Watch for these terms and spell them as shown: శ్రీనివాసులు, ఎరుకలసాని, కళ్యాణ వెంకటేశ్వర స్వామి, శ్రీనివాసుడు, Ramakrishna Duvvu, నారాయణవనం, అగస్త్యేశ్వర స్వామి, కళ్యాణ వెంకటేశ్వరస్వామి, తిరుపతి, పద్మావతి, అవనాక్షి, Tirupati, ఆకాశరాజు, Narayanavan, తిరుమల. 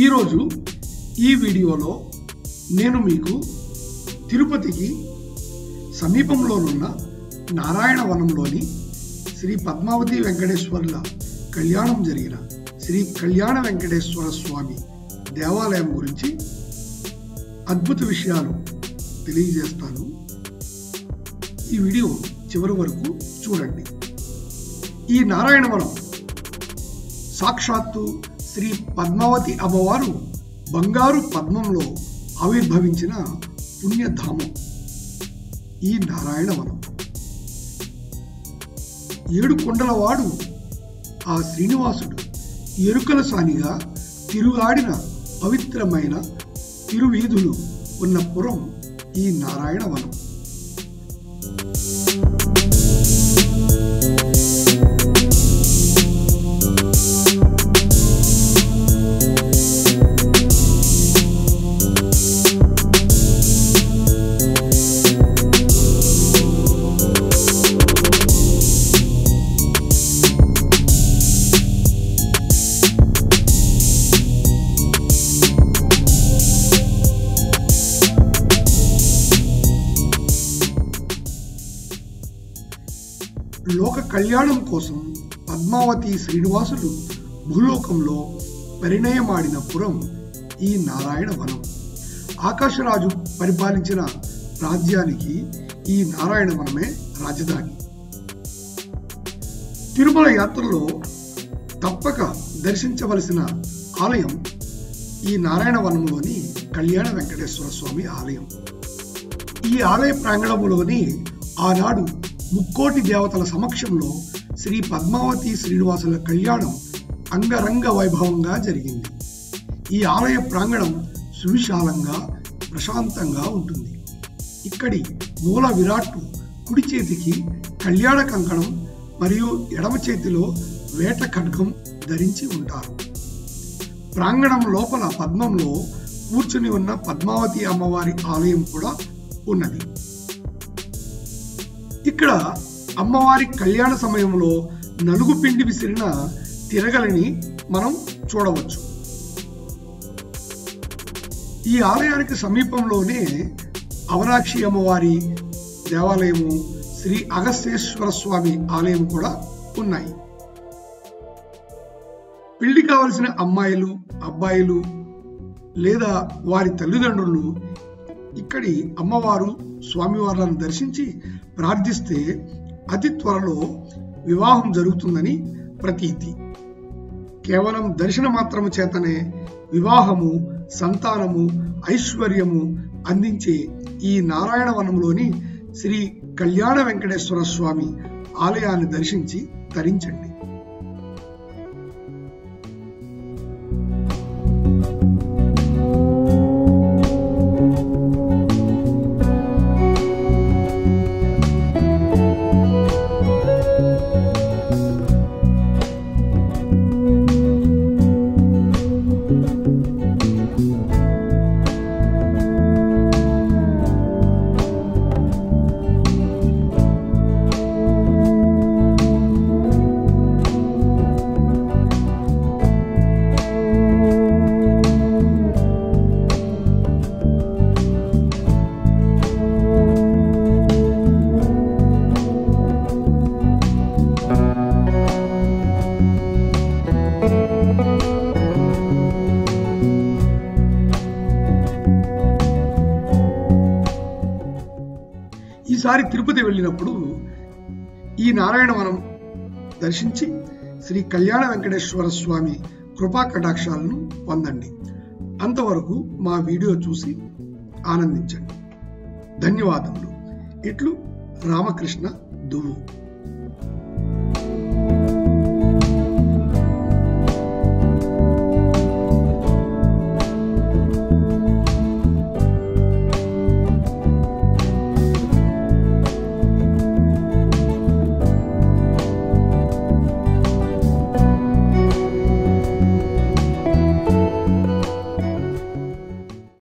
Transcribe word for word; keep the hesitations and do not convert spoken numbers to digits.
ఈరోజు ఈ వీడియోలో నేను మీకు తిరుపతికి సమీపంలోనున్న నారాయణవనంలోని శ్రీ పద్మావతి వెంకటేశ్వర్ల కళ్యాణం జరిగిన శ్రీ కళ్యాణ వెంకటేశ్వరస్వామి దేవాలయం గురించి అద్భుత విషయాలు తెలియజేస్తాను. ఈ వీడియో చివరి వరకు చూడండి. ఈ నారాయణవనం సాక్షాత్తు శ్రీ పద్మావతి అమ్మవారు బంగారు పద్మంలో ఆవిర్భవించిన పుణ్యధామం ఈ నారాయణవనం. ఏడు కొండలవాడు ఆ శ్రీనివాసుడు ఎరుకల సానిగా తిరుగాడిన పవిత్రమైన తిరువీధులు ఉన్న పురం ఈ నారాయణవనం. లోక కళ్యాణం కోసం పద్మావతి శ్రీనివాసులు భూలోకంలో పరిణయమాడిన పురం ఈ నారాయణవనం. ఆకాశరాజు పరిపాలించిన రాజ్యానికి ఈ నారాయణవనమే రాజధాని. తిరుమల యాత్రలో తప్పక దర్శించవలసిన ఆలయం ఈ నారాయణవనంలోని కళ్యాణ వెంకటేశ్వర స్వామి ఆలయం. ఈ ఆలయ ప్రాంగణంలోని ఆనాడు ముక్కోటి దేవతల సమక్షంలో శ్రీ పద్మావతి శ్రీనివాసుల కళ్యాణం అంగరంగ వైభవంగా జరిగింది. ఈ ఆలయ ప్రాంగణం సువిశాలంగా ప్రశాంతంగా ఉంటుంది. ఇక్కడి మూల విరాట్టు కుడి చేతికి కళ్యాణ కంకణం మరియు ఎడమ చేతిలో వేట ఖడ్గం ధరించి ఉంటారు. ప్రాంగణం లోపల పద్మంలో కూర్చుని ఉన్న పద్మావతి అమ్మవారి ఆలయం కూడా ఉన్నది. ఇక్కడ అమ్మవారి కళ్యాణ సమయంలో నలుగు పిండి విసిరిన తిరగలిని మనం చూడవచ్చు. ఈ ఆలయానికి సమీపంలోనే అవనాక్షి అమ్మవారి దేవాలయము, శ్రీ అగస్త్యేశ్వరస్వామి ఆలయం కూడా ఉన్నాయి. పెళ్లి కావలసిన అమ్మాయిలు, అబ్బాయిలు లేదా వారి తల్లిదండ్రులు ఇక్కడి అమ్మవారు స్వామివార్లను దర్శించి ప్రార్థిస్తే అతి త్వరలో వివాహం జరుగుతుందని ప్రతీతి. కేవలం దర్శన మాత్రము చేతనే వివాహము, సంతానము, ఐశ్వర్యము అందించే ఈ నారాయణవనంలోని శ్రీ కళ్యాణ వెంకటేశ్వర స్వామి ఆలయాన్ని దర్శించి తరించండి. ఈసారి తిరుపతి వెళ్ళినప్పుడు ఈ నారాయణవనం దర్శించి శ్రీ కళ్యాణ వెంకటేశ్వర స్వామి కృపా కటాక్షాలను పొందండి. అంతవరకు మా వీడియో చూసి ఆనందించండి. ధన్యవాదములు. ఇట్లు రామకృష్ణ దువ్వు.